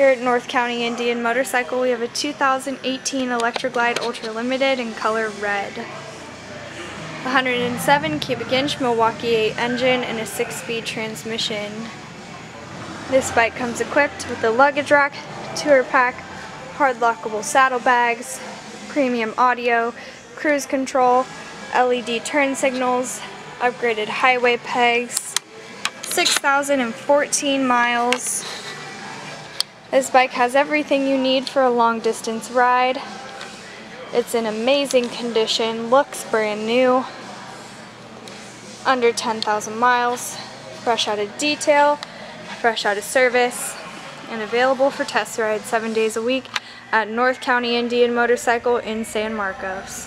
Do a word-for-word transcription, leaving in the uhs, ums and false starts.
Here at North County Indian Motorcycle, we have a two thousand eighteen Electra Glide Ultra Limited in color red. one hundred seven cubic inch Milwaukee eight engine and a six-speed transmission. This bike comes equipped with a luggage rack, tour pack, hard lockable saddlebags, premium audio, cruise control, L E D turn signals, upgraded highway pegs, six thousand fourteen miles. This bike has everything you need for a long distance ride. It's in amazing condition, looks brand new, under ten thousand miles, fresh out of detail, fresh out of service, and available for test ride seven days a week at North County Indian Motorcycle in San Marcos.